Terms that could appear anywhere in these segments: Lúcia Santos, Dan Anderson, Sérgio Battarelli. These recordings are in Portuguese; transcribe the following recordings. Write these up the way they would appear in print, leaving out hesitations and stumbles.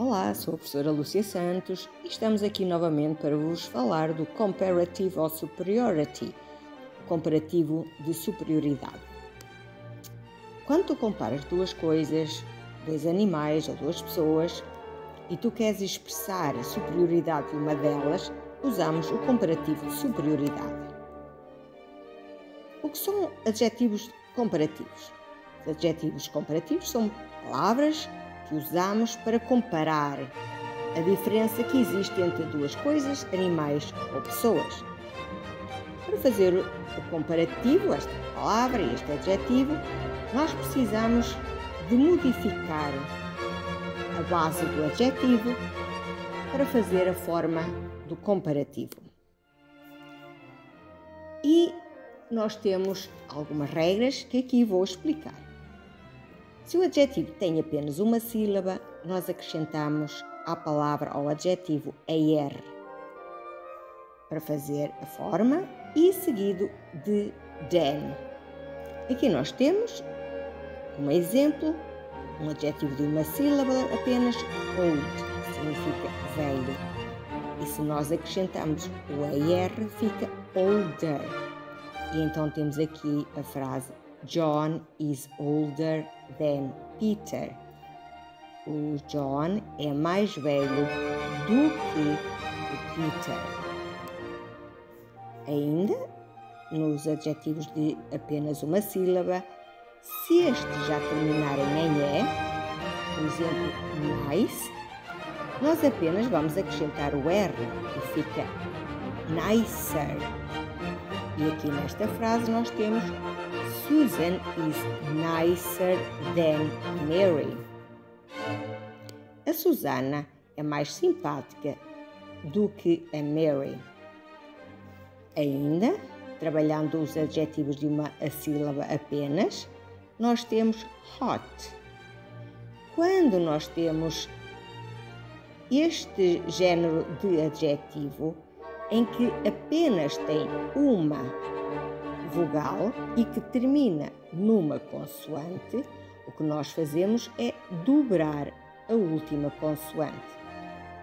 Olá, sou a professora Lúcia Santos e estamos aqui novamente para vos falar do Comparative or Superiority, comparativo de superioridade. Quando tu comparas duas coisas, dois animais ou duas pessoas, e tu queres expressar a superioridade de uma delas, usamos o comparativo de superioridade. O que são adjetivos comparativos? Os adjetivos comparativos são palavras que usamos para comparar a diferença que existe entre duas coisas, animais ou pessoas. Para fazer o comparativo, esta palavra e este adjetivo, nós precisamos de modificar a base do adjetivo para fazer a forma do comparativo. E nós temos algumas regras que aqui vou explicar. Se o adjetivo tem apenas uma sílaba, nós acrescentamos à palavra ou adjetivo -er para fazer a forma e seguido de -den. Aqui nós temos, como exemplo, um adjetivo de uma sílaba apenas old, que significa velho. E se nós acrescentamos o -er, fica older. E então temos aqui a frase John is older than Peter. O John é mais velho do que o Peter. Ainda, nos adjetivos de apenas uma sílaba, se estes já terminarem em -é, por exemplo, nice, nós apenas vamos acrescentar o -er, que fica nicer. E aqui nesta frase nós temos Susan is nicer than Mary. A Susana é mais simpática do que a Mary. Ainda, trabalhando os adjetivos de uma sílaba apenas, nós temos hot. Quando nós temos este género de adjetivo em que apenas tem uma vogal e que termina numa consoante, o que nós fazemos é dobrar a última consoante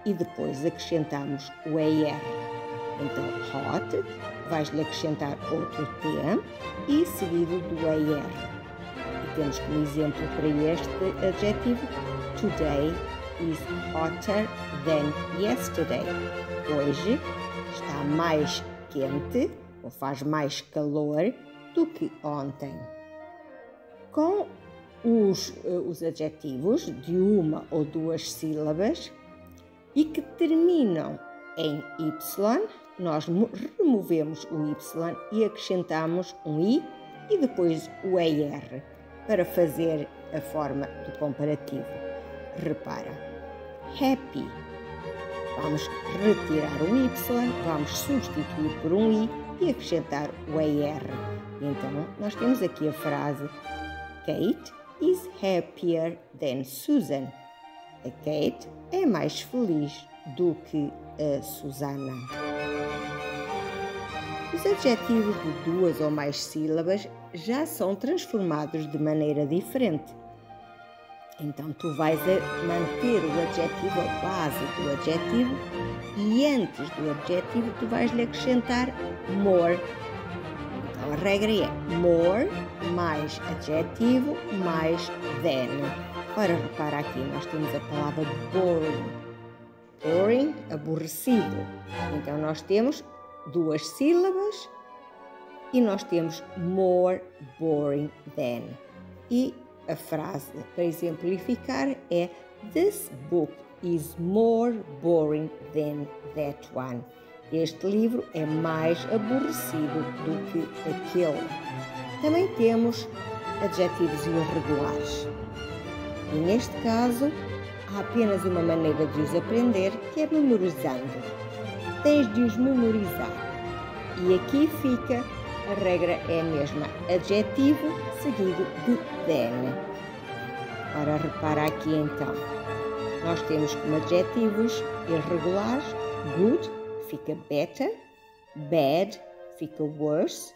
e depois acrescentamos o -er. Então, hot, vais-lhe acrescentar outro T e seguido do -er. E temos como exemplo para este adjetivo Today is hotter than yesterday. Hoje está mais quente ou faz mais calor do que ontem. Com os adjetivos de uma ou duas sílabas e que terminam em Y, nós removemos o Y e acrescentamos um I e depois o -er para fazer a forma do comparativo. Repara, happy. Vamos retirar o Y, vamos substituir por um I e acrescentar o -er. Então, nós temos aqui a frase Kate is happier than Susan. A Kate é mais feliz do que a Susana. Os adjetivos de duas ou mais sílabas já são transformados de maneira diferente. Então, tu vais manter o adjetivo, a base do adjetivo, e antes do adjetivo tu vais lhe acrescentar more. Então, a regra é more mais adjetivo mais than. Ora, repara aqui, nós temos a palavra boring. Boring, aborrecido. Então, nós temos duas sílabas e nós temos more boring than. E a frase para exemplificar é This book is more boring than that one. Este livro é mais aborrecido do que aquele. Também temos adjetivos irregulares. E neste caso, há apenas uma maneira de os aprender, que é memorizando. Tens de os memorizar. E aqui fica, a regra é a mesma, adjetivo seguido de than. Ora, repara aqui então. Nós temos como adjetivos irregulares, good fica better, bad fica worse,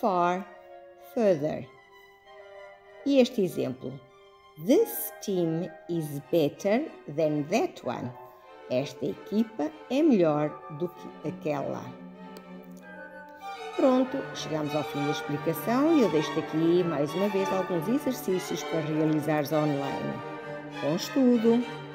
far, further. E este exemplo, This team is better than that one. Esta equipa é melhor do que aquela. Pronto, chegamos ao fim da explicação e eu deixo aqui mais uma vez alguns exercícios para realizares online. Bom estudo!